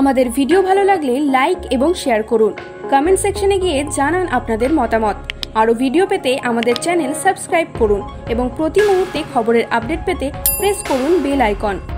आमादेर भिडियो भालो लागले लाइक एबं शेयर करुन। कमेंट सेक्शने गिये जानान आपनादेर मतामत। आरो भिडियो पेते आमादेर चैनल सबस्क्राइब करुन एबं प्रति मुहूर्ते खबरेर आपडेट पेते प्रेस करुन बेल आइकन।